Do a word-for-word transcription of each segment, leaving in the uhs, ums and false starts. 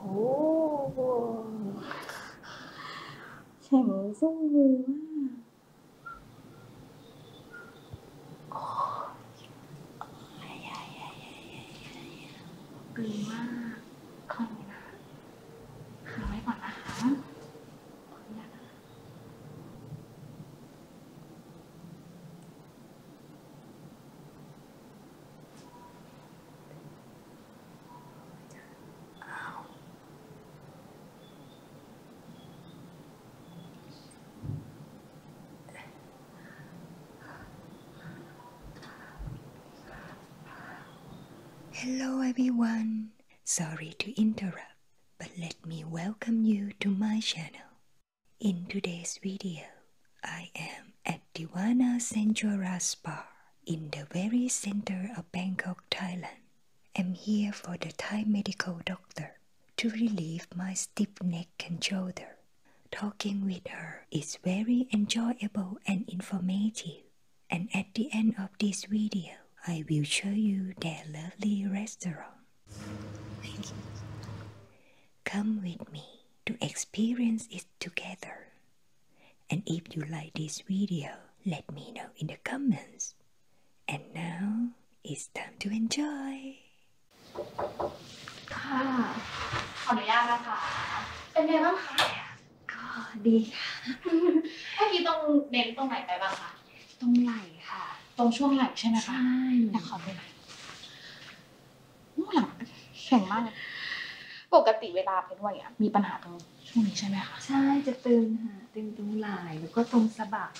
โอ้โหแข็งสู้มือมากดีมากค่อยนะหาไว้ก่อนนะคะHello everyone, sorry to interrupt, but let me welcome you to my channel. In today's video, I am at Divana Senchora Spa in the very center of Bangkok, Thailand. I'm here for the Thai medical doctor to relieve my stiff neck and shoulder. Talking with her is very enjoyable and informative, and at the end of this video, I will show you their lovely restaurant. Thank you. Come with me to experience it together. And if you like this video, let me know in the comments. And now, it's time to enjoy. ค่ะ ขออนุญาตนะคะ เป็นไงบ้างคะ ก็ดีค่ะ เมื่อกี้ต้องเน้นตรงไหนไปบ้างคะ ตรงไหล่ค่ะตรงช่วงไหล่ใช่ไหมคะใช่แต่ขอดูหน่อยนู่นหลังแข็งมากเลยปกติเวลาเป็นวัยอ่ะมีปัญหาตรงช่วงนี้ใช่ไหมคะใช่จะตึงค่ะตึงตรงไหล่แล้วก็ตรงสะบัก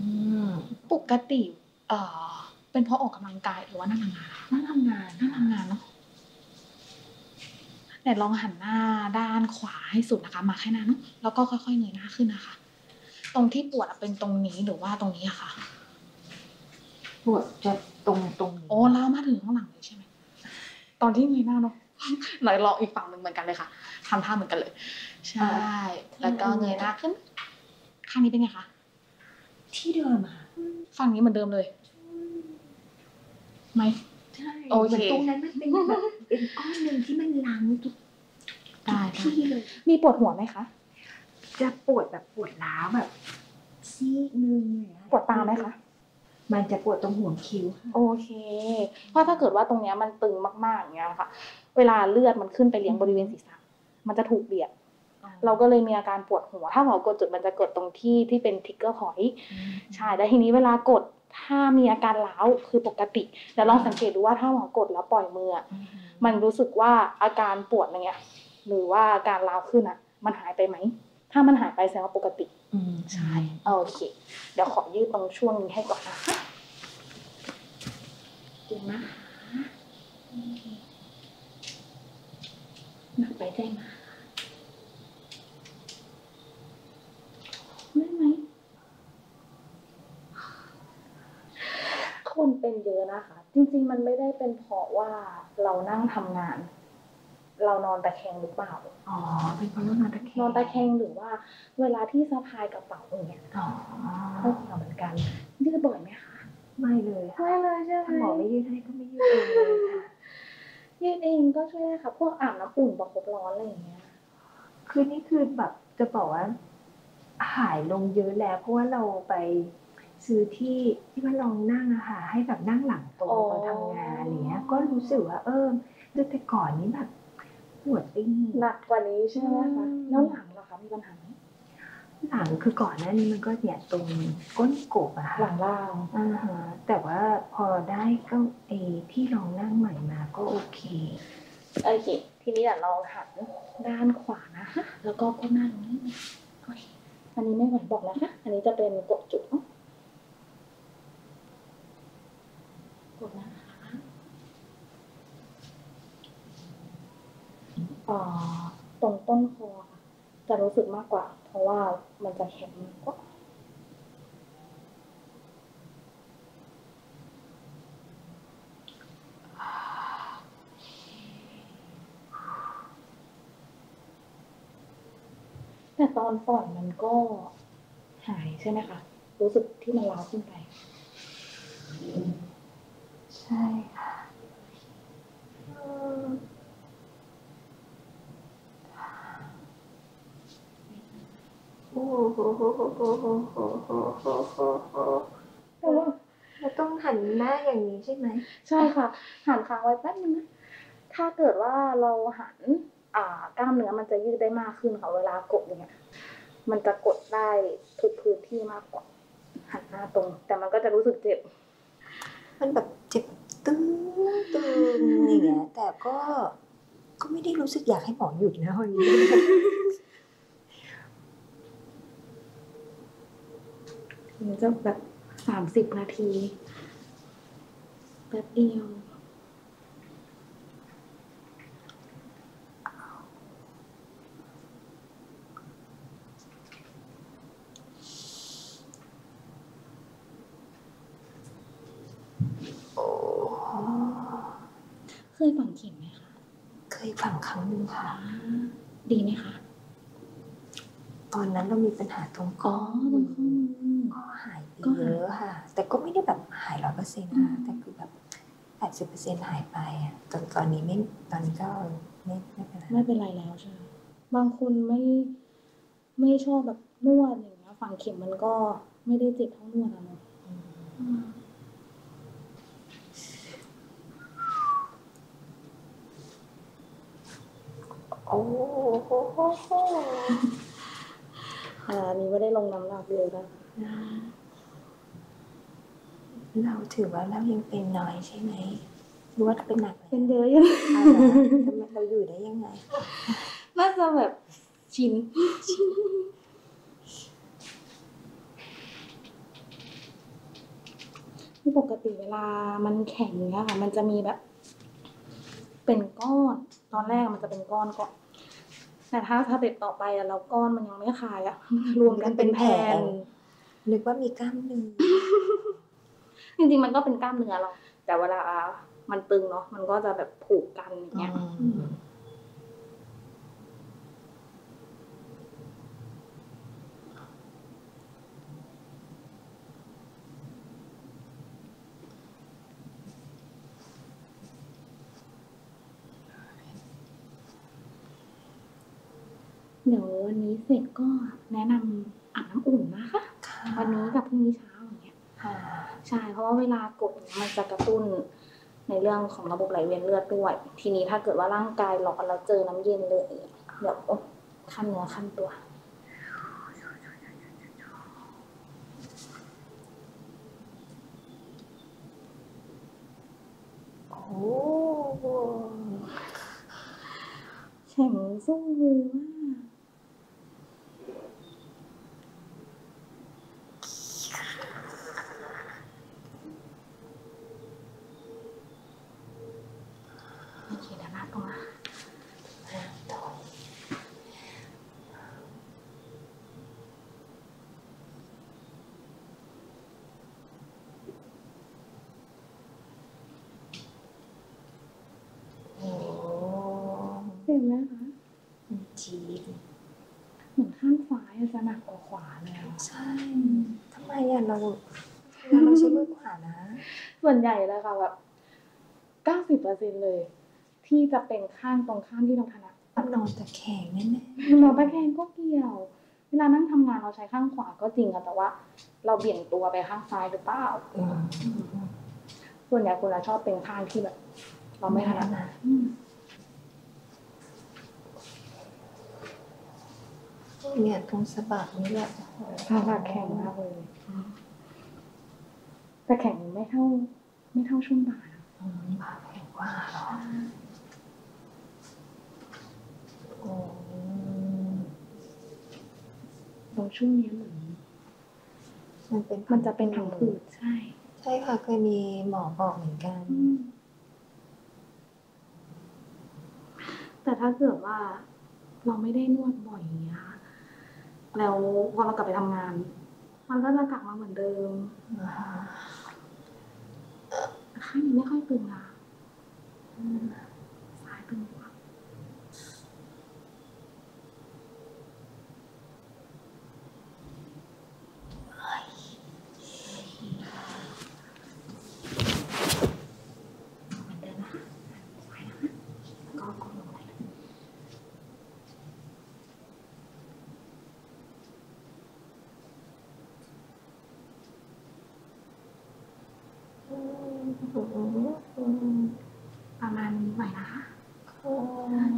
อืมปกติเอ่อเป็นเพราะออกกำลังกายหรือว่านั่งทำงานนั่งทำงานนั่งทำงานเนาะแต่ลองหันหน้าด้านขวาให้สุดนะคะมาแค่นั้นแล้วก็ค่อยๆเงยหน้าขึ้นนะคะตรงที่ปวดเป็นตรงนี้หรือว่าตรงนี้อะคะปวดจะตรงตรงโอ้แล้วมาถึงข้างหลังเลยใช่ไหมตอนที่มีหน้าเนาะไหนลองอีกฝั่งหนึ่งเหมือนกันเลยค่ะทำท่าเหมือนกันเลยใช่แล้วก็เงยหน้าขึ้นข้างนี้เป็นไงคะที่เดิมค่ะฝั่งนี้เหมือนเดิมเลยไหมใช่โอเคตรงนั้นมันเป็นเป็นก้อนหนึ่งที่มันล้างทุกที่เลยมีปวดหัวไหมคะจะปวดแบบปวดล้าแบบซีกนึงเลยปวดตาไหมคะมันจะปวดตรงหัวคิ้วโอเคเพราะถ้าเกิดว่าตรงเนี้ยมันตึงมากๆอย่างเงี้ยค่ะเวลาเลือดมันขึ้นไปเลี้ยงบริเวณศีรษะมันจะถูกเบียดเราก็เลยมีอาการปวดหัวถ้าเรากดจุดมันจะกดตรงที่ที่เป็นทิกเกอร์พอยต์ใช่แล้วทีนี้เวลากดถ้ามีอาการล้าคือปกติแล้วลองสังเกตดูว่าถ้าเรากดแล้วปล่อยมือมันรู้สึกว่าอาการปวดอะไรเงี้ยหรือว่าอาการล้าขึ้นอ่ะมันหายไปไหมถ้ามันหายไปแสดงว่าปกติอืมใช่โอเคเดี๋ยวขอยืดตรงช่วงนี้ให้ก่อนนะจริงนะหนักไปได้ไหมได้ไหมคนเป็นเยอะนะคะจริงๆมันไม่ได้เป็นเพราะว่าเรานั่งทำงานเรานอนตะแคงหรือเปล่าอ๋อเป็นเพราะนอนตะแคงนอนตะแคงหรือว่าเวลาที่สะพายกระเป๋าอย่างเงี้ยอ๋อก็เกี่ยวเหมือนกันยืดบ่อยไหมคะไม่เลยไม่เลยใช่ไหมหมอไม่ยืดให้ก็ไม่ยืดเองเลยค่ะยืดเองก็ช่วยได้ค่ะพวกอาบน้ำอุ่นประคบร้อนอะไรอย่างเงี้ยคือนี่คือแบบจะบอกว่าหายลงเยอะแล้วเพราะว่าเราไปซื้อที่ที่ว่าลองนั่งอะค่ะให้แบบนั่งหลังตรงตอนทำงานอะไรเงี้ยก็รู้สึกว่าเออแต่ก่อนนี้แบบปวดติ่งหนักกว่านี้ใช่ไหมคะแล้วหลังล่ะคะมีปัญหาไหมหลังคือก่อนหน้านี้มันก็เนี่ยตรงก้นกบอะค่ะหลังล่างอ่าฮะแต่ว่าพอได้เก้าอี้ที่รองนั่งใหม่มาก็โอเคโอเคทีนี้เดี๋ยวเราหันด้านขวานะคะแล้วก็ก้มหน้าตรงนี้อันนี้ไม่ไหวบอกนะคะอันนี้จะเป็นกดจุกกดนะตรงต้นคอจะรู้สึกมากกว่าเพราะว่ามันจะแข็งกว่าแต่ตอนปล่อยมันก็หายใช่ไหมคะรู้สึกที่มันล้าขึ้นไปใช่ค่ะ เราต้องหันหน้าอย่างนี้ใช่ไหมใช่ค่ะหันค้างไว้แป๊บนึงนะถ้าเกิดว่าเราหันกล้ามเนื้อมันจะยืดได้มากขึ้นค่ะเวลากดอย่างเงี้ยมันจะกดได้ทุกพื้นที่มากกว่าหันหน้าตรงแต่มันก็จะรู้สึกเจ็บมันแบบเจ็บตึงตึงอย่างเงี้ยแต่ก็ก็ไม่ได้รู้สึกอยากให้หมอหยุดนะวันนี้มันจะแบบสามสิบนาทีแป๊บเดียวเคยฝังเข็มไหมคะเคยฝังครั้งหนึ่งค่ะดีไหมคะตอนนั้นเรามีปัญหาตรงข้อมือก็หายไปเยอะค่ะแต่ก็ไม่ได้แบบหายร้อยเปอร์เซ็นต์นะแต่คือแบบแปดสิบเปอร์เซ็นต์หายไปอ่ะตอนตอนนี้ไม่ตอนนี้ก็ไม่ไม่เป็นไรไม่เป็นไรแล้วใช่ไหมบางคนไม่ไม่ชอบแบบนวดอย่างเงี้ยฝังเข็มมันก็ไม่ได้เจ็บเท่านวดนะโอ้โหอันนี้ไม่ได้ลงน้ำหนักเลยนะเราถือว่าเรายังเป็นน้อยใช่ไหมรู้ว่าเป็นหนักเป็นเยอะยังทำไมเราอยู่ได้ยังไงน่าจะแบบชินที่ปกติเวลามันแข็งเนี้ยค่ะมันจะมีแบบเป็นก้อนตอนแรกมันจะเป็นก้อนก่อนแต่ถ้าสเต็ปต่อไปอะเราก้อนมันยังไม่คลายอะรวมกันเป็นแผ่นนึกว่ามีกล้ามเนื้อจริงๆมันก็เป็นกล้ามเนื้อเราแต่เวลามันตึงเนาะมันก็จะแบบผูกกันอย่างเงี้ยเดี๋ยววันนี้เสร็จก็แนะนำอาบน้ำอุ่นนะคะวันนี้กับพรุ่งนี้เช้าอย่างเงี้ยใช่เพราะว่าเวลากดมันจะกระตุ้นในเรื่องของระบบไหลเวียนเลือดด้วยทีนี้ถ้าเกิดว่าร่างกายร้อนแล้วเจอน้ำเย็นเลยเดี๋ยวขั้นเนื้อขั้นตัวโอ้แข็งสู้เลยว่าเห็นไหมคะจีนเหมือนข้างขวาจะหนักกว่าขวาแล้วใช่ทำไมอ่ะเราเราใช้มือขวานะส่วนใหญ่แล้วค่ะแบบเก้าสิบเปอร์เซ็นต์เลยที่จะเป็นข้างตรงข้ามที่เราถนัดนอนตะแคงแน่ๆนอนตะแคงก็เกี่ยวเวลานั่งทำงานเราใช้ข้างขวาก็จริงค่ะแต่ว่าเราเบี่ยงตัวไปข้างซ้ายหรือเปล่าส่วนใหญ่คนเราชอบเป็นข้างที่แบบเราไม่ถนัดนะเนี่ยตรงสะบักนี่แหละสะบักแข็งมากเลยแต่แข็งไม่เท่าไม่เท่าช่วงบ่าอ๋อบ่าแข็งกว่าหรอโอ้ตรงช่วงนี้เหมือนมันเป็นมันจะเป็นผังผืดใช่ใช่ค่ะเคยมีหมอบอกเหมือนกันแต่ถ้าเกิดว่าเราไม่ได้นวดบ่อยอย่างเงี้ยแล้วพอเรากลับไปทำงานมันก็จะกลับมาเหมือนเดิมข้างนี้ไม่ค่อยตึงอ่ะซ้ายตึงกว่า ไหวนะคะโอ้นาน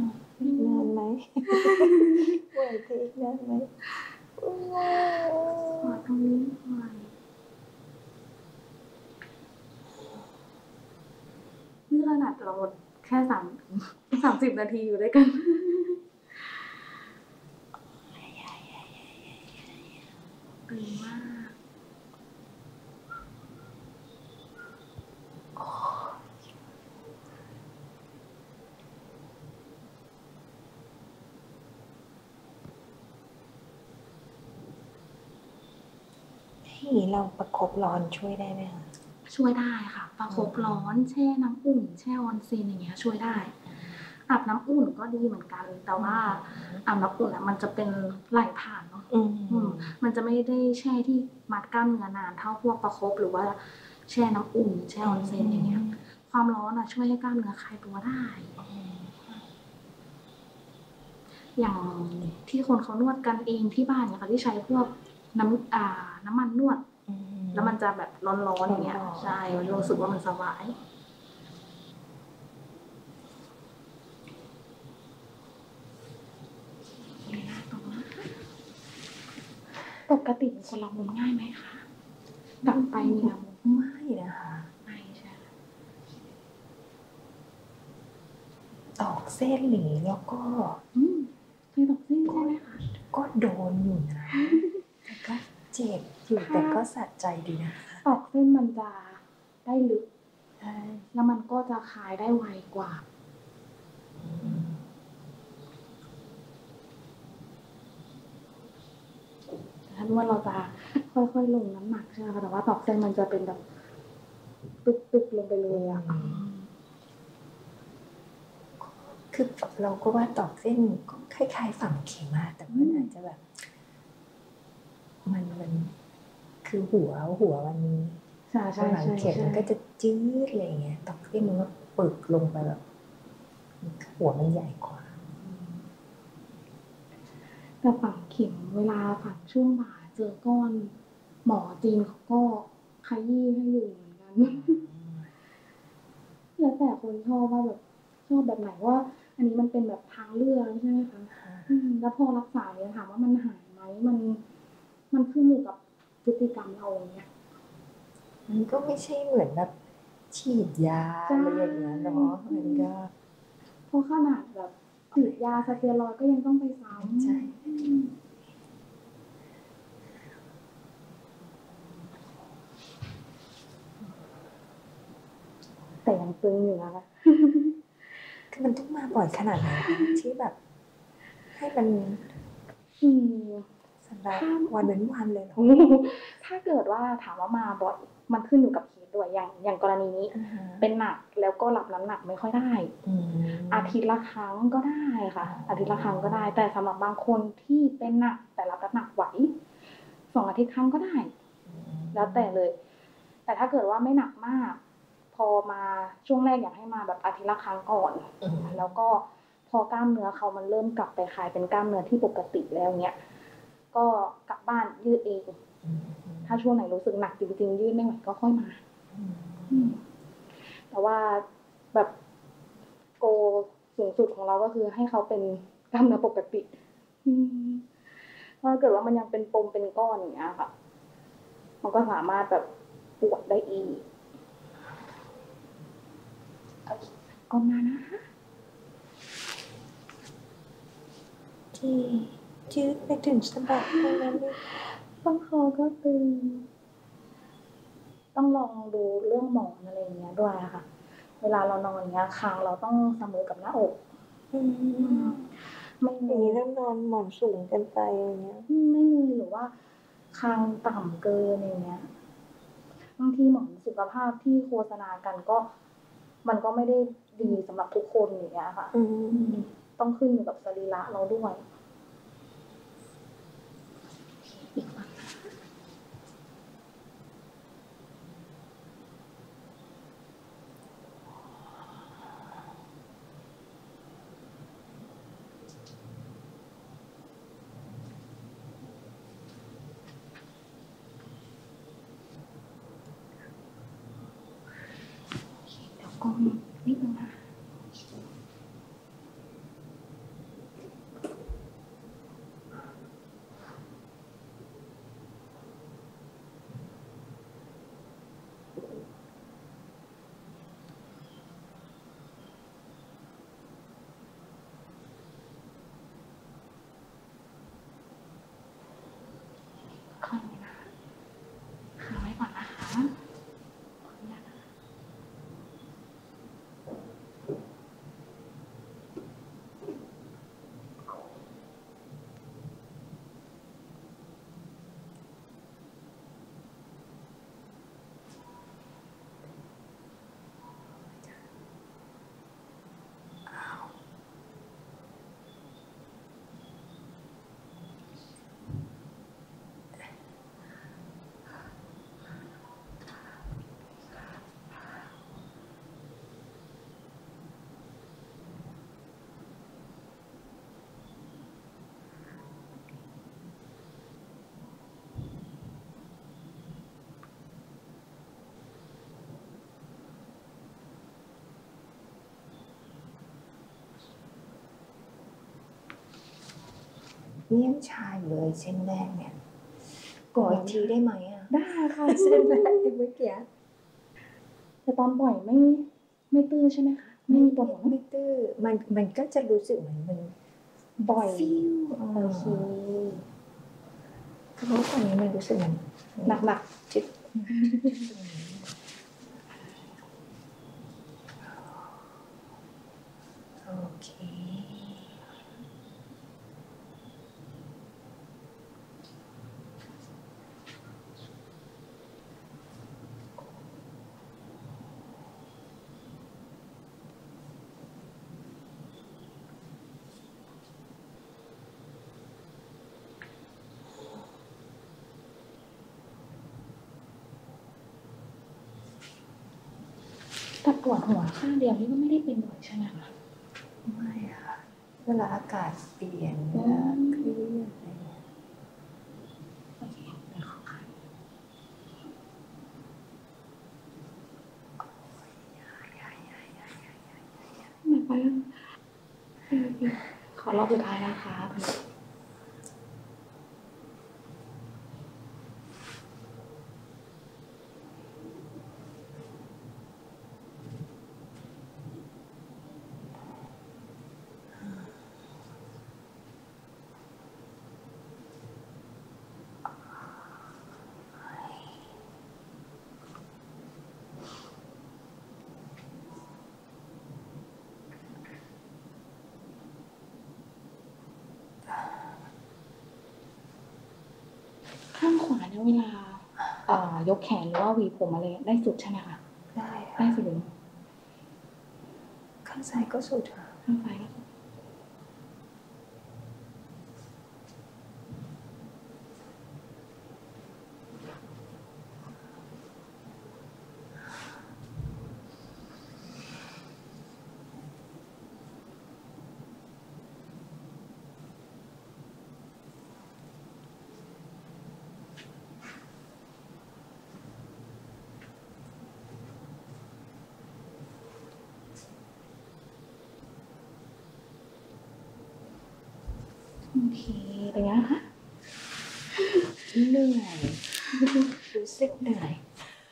ไหมไหวทีนานไหมไหวตรงนี้ไหวนี่ขนาดเราแค่สามสามสิบนาทีอยู่ด้วยกันตึงมากที่เราประคบร้อนช่วยได้ไหมคะช่วยได้ค่ะประคบร้อนแช่น้ำอุ่นแช่ออนเซ็นอย่างเงี้ยช่วยได้อาบน้ำอุ่นก็ดีเหมือนกันแต่ว่าอาบน้ำอุ่นอ่ะมันจะเป็นไหลผ่านเนาะมันจะไม่ได้แช่ที่มัดกล้ามเนื้อนานเท่าพวกประคบหรือว่าแช่น้ำอุ่นแช่ออนเซ็นอย่างเงี้ยความร้อนอ่ะช่วยให้กล้ามเนื้อคลายตัวได้อย่างที่คนเขานวดกันเองที่บ้านเนี่ยค่ะที่ใช้พวกน้ำน้ำมันนวดแล้วมันจะแบบร้อนๆอย่างเงี้ยใช่รู้สึกว่ามันสบายปกติคนเรามุมง่ายไหมคะดับไปมีมุมไม่นะคะไม่ใช่ตอกเส้นหลีแล้วก็ไม่ตอกเส้นใช่ไหมคะก็โดนอยู่นะแต่ก็เจ็บอยู่แต่ก็สะใจดีนะตอกเส้นมันจะได้ลึกแล้วมันก็จะคลายได้ไวกว่าท่านว่าเราจะค่อยๆลงน้ำหนักใช่ไหมคะแต่ว่าตอกเส้นมันจะเป็นแบบตึกๆลงไปเลยอะคือเราก็ว่าตอกเส้นก็คล้ายๆฝังเข็มแต่มันอาจจะแบบมันมันคือหัวหัวมันฝังเข็มมันก็จะจืดอะไรเงี้ยตอกเส้นมันก็ปึกลงไปแบบหัวมันใหญ่กว่าแต่ฝังเข็มเวลาฝังช่วงบ่าเจอก้อนหมอจีนเขาก็ขยี้ให้อยู่เหมือนกันแล้วแต่คนชอบว่าแบบชอบแบบไหนว่าอันนี้มันเป็นแบบทางเลือกใช่ไหมคะแล้วพอรักษาเนี่ยถามว่ามันหายไหมมันมันขึ้นอยู่กับพฤติกรรมเราเนี่ยมันก็ไม่ใช่เหมือนแบบฉีดยาอะไรอย่างเงี้ยเนาะมันก็เพราะขนาดแบบฉีดยาสเตียรอยด์ก็ยังต้องไปซ้ำใช่แต่ยังตึงอยู่นะคะคือมันต้องมาบ่อยขนาดไหนที่แบบให้มันอืมสัปดาห์วันเว้นวันเลยถ้าเกิดว่าถามว่ามาบ่อยมันขึ้นอยู่กับเคสด้วยอย่างอย่างกรณีนี้เป็นหนักแล้วก็รับน้ำหนักไม่ค่อยได้อาทิตย์ละครั้งก็ได้ค่ะอาทิตย์ละครั้งก็ได้แต่สำหรับบางคนที่เป็นหนักแต่รับน้ำหนักไหวสองอาทิตย์ครั้งก็ได้แล้วแต่เลยแต่ถ้าเกิดว่าไม่หนักมากพอมาช่วงแรกอยากให้มาแบบอาทิตย์ละครั้งก่อนแล้วก็พอกล้ามเนื้อเขามันเริ่มกลับไปคลายเป็นกล้ามเนื้อที่ปกติแล้วเนี้ยก็กลับบ้านยืดเองถ้าช่วงไหนรู้สึกหนักจริงๆยืดไม่ไหวก็ค่อยมาแต่ว่าแบบโกสูงสุดของเราก็คือให้เขาเป็นกล้ามเนื้อปกติถ้าเกิดว่ามันยังเป็นปมเป็นก้อนอย่างเงี้ยค่ะมันก็สามารถแบบปวดได้อีกก้มหน้านะที่ยืดไปถึงสะบักเลยนะบังคอก็ตึงต้องลองดูเรื่องหมอนอะไรอย่างเงี้ยด้วยค่ะเวลาเรานอนอย่างเงี้ยคางเราต้องเสมอกับหน้าอกไม่เงยแล้วนอนหมอนสูงเกินไปอย่างเงี้ยไม่เงยหรือว่าคางต่ำเกินอย่างเงี้ยบางทีหมอนสุขภาพที่โฆษณากันก็มันก็ไม่ได้ดีสำหรับทุกคนอย่างเงี้ยค่ะต้องขึ้นอยู่กับสรีระเราด้วยนิดนึงนะ เลี้ยงชายเลยเส้นแรกเนี่ยก่ออีกทีได้ไหมอ่ะได้ค่ะเส้นแรกเมื่อกี้แต่ตอนบ่อยไม่ไม่ตื้อใช่ไหมคะไม่ปวดหัวไม่ตื้อมันมันก็จะรู้สึกเหมือนมันบ่อยฟิวโอเคเพราะตอนนี้มันรู้สึกหนักหนักจิตโอเคแต่ปวดหัวข้างเดียวนี่ก็ไม่ได้เป็นบ่อยใช่ไหมคะไม่ค่ะเวลาอากาศเปลี่ยนเวลาเครียดอะไรเนี่ยโอเคไม่ไปขอรอบสุดท้ายนะคะข้างขวาเนี่ยเวลายกแขนหรือว่าหวีผมอะไรได้สุดใช่ไหมคะได้ได้สุดเลยข้างซ้ายก็สุดค่ะข้างซ้ายก็สุดโอเคเป็นไงคะเหนื่อยรู้สึกเหนื่อย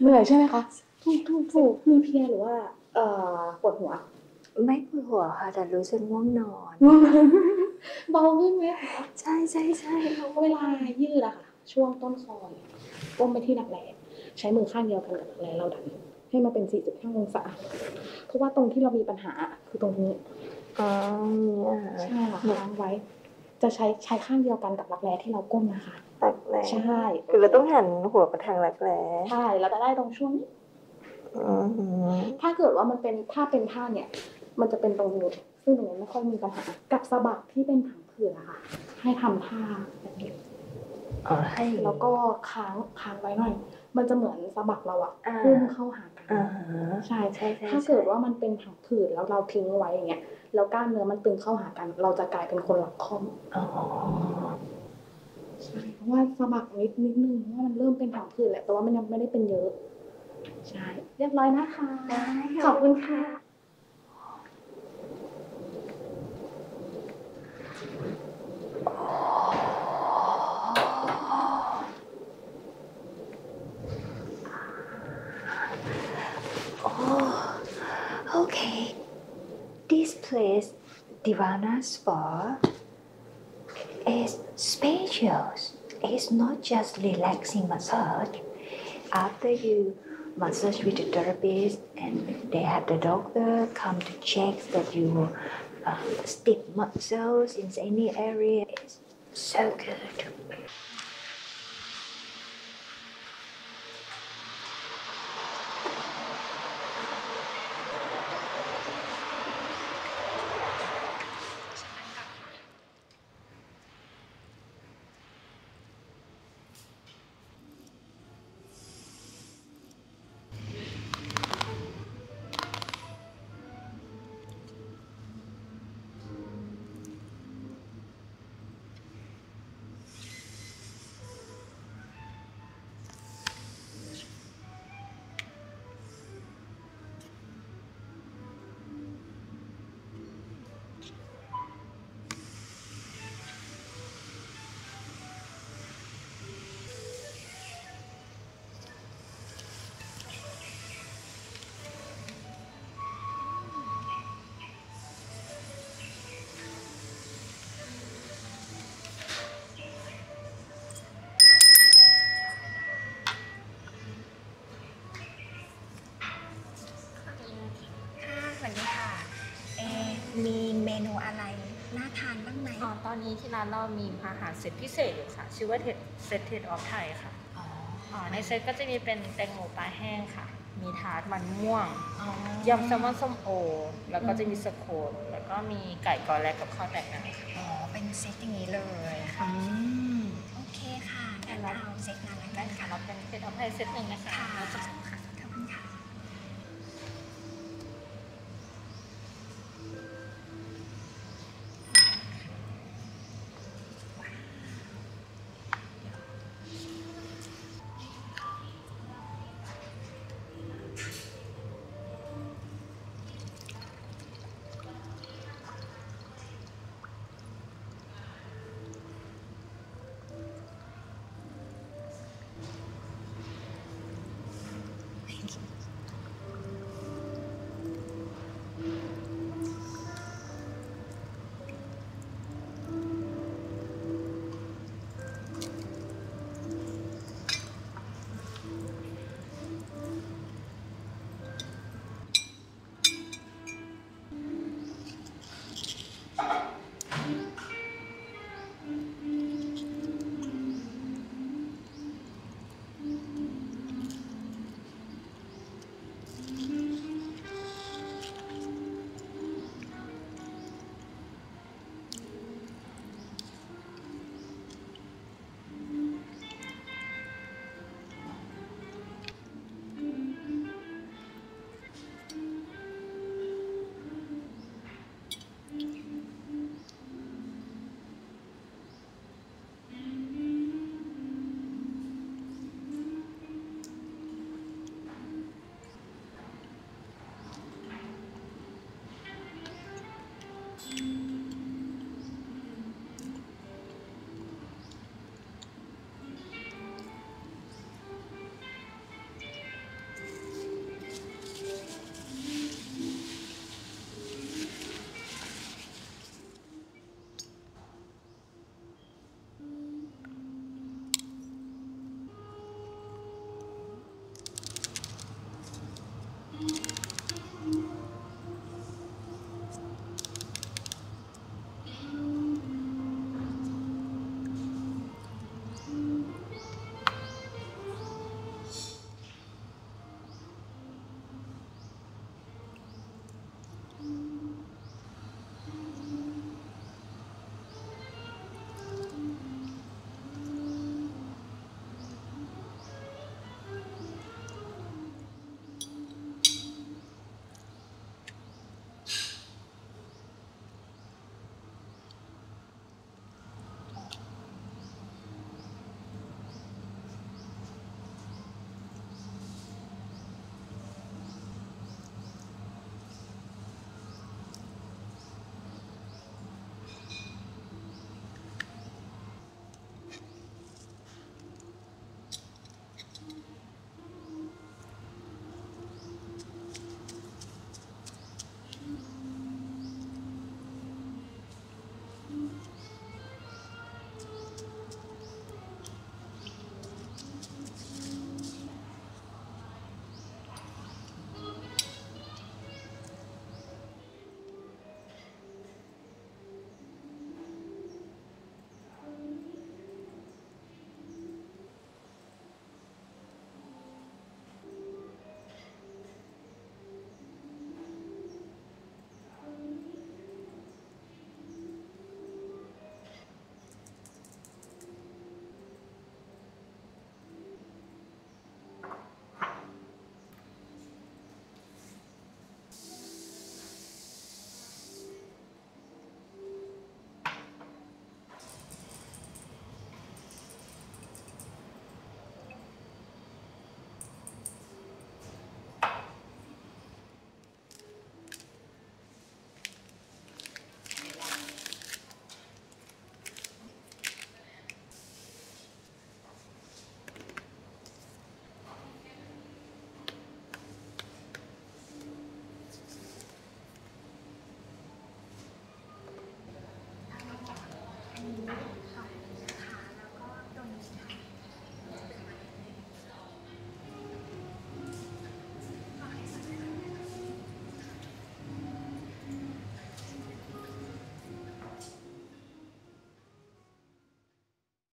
เหนื่อยใช่ไหมคะถูกถูกถูกมีเพียหรือว่าเอ่อปวดหัวไม่ปวดหัวค่ะแต่รู้สึกง่วงนอนเบาขึ้นไหมใช่ใช่ใช่เวลายืดอะค่ะช่วงต้นคอก้มไปที่หนักแหลมใช้มือข้างเดียวกันกับหนักแหลมเราดันให้มาเป็นสี่สิบห้าองศาเพราะว่าตรงที่เรามีปัญหาคือตรงนี้อ๋อใช่ค่ะล้างไว้จะใช้ใช้ข้างเดียวกันกับรักแร้ที่เราก้มนะคะรักแร้ใช่คือเราต้องหันหัวไปทางรักแร้ใช่เราจะได้ตรงช่วงนี้ถ้าเกิดว่ามันเป็นถ้าเป็นท่าเนี่ยมันจะเป็นตรงนี้ซึ่งตรงนี้ไม่ค่อยมีปัญหากับสะบักที่เป็นผังผืดอะค่ะให้ทำท่าแบบนี้แล้วก็ค้างค้างไว้หน่อยมันจะเหมือนสะบักเราอะพุ่งเข้าหากันใช่ใช่ถ้าเกิดว่ามันเป็นผังผืดแล้วเราทิ้งไว้อย่างเงี้ยแล้วกล้ามเนื้อมันตึงเข้าหากันเราจะกลายเป็นคนหลักค่อมใช่เพราะว่าสะบักนิดนิดนึงว่ามันเริ่มเป็นผังผืดแหละแต่ว่ามันยังไม่ได้เป็นเยอะใช่เรียบร้อยนะคะขอบคุณค่ะThis place, Divana Spa, is spacious. It's not just relaxing massage. After you massage with the therapist, and they have the doctor come to check that you uh, stiff muscles in any area. It's so good. นูอะไรน่าทานบ้างไหมอ๋อตอนนี้ที่ร้านเรามีอาหารเซตพิเศษอยู่ค่ะชื่อว่าเทดเซตเทดออฟไทยค่ะอ๋ออ๋อในเซตก็จะมีเป็นแตงโมปลาแห้งค่ะมีทาร์ตมันม่วงยำแซลมอนส้มโอแล้วก็จะมีสโคนแล้วก็มีไก่กอแลกกับข้าวแตกนะอ๋อเป็นเซตอย่างนี้เลยค่ะโอเคค่ะงั้นเราเซตนั้นแล้วกันค่ะเราเป็นเซตออฟไทยเซตหนึ่งนะคะ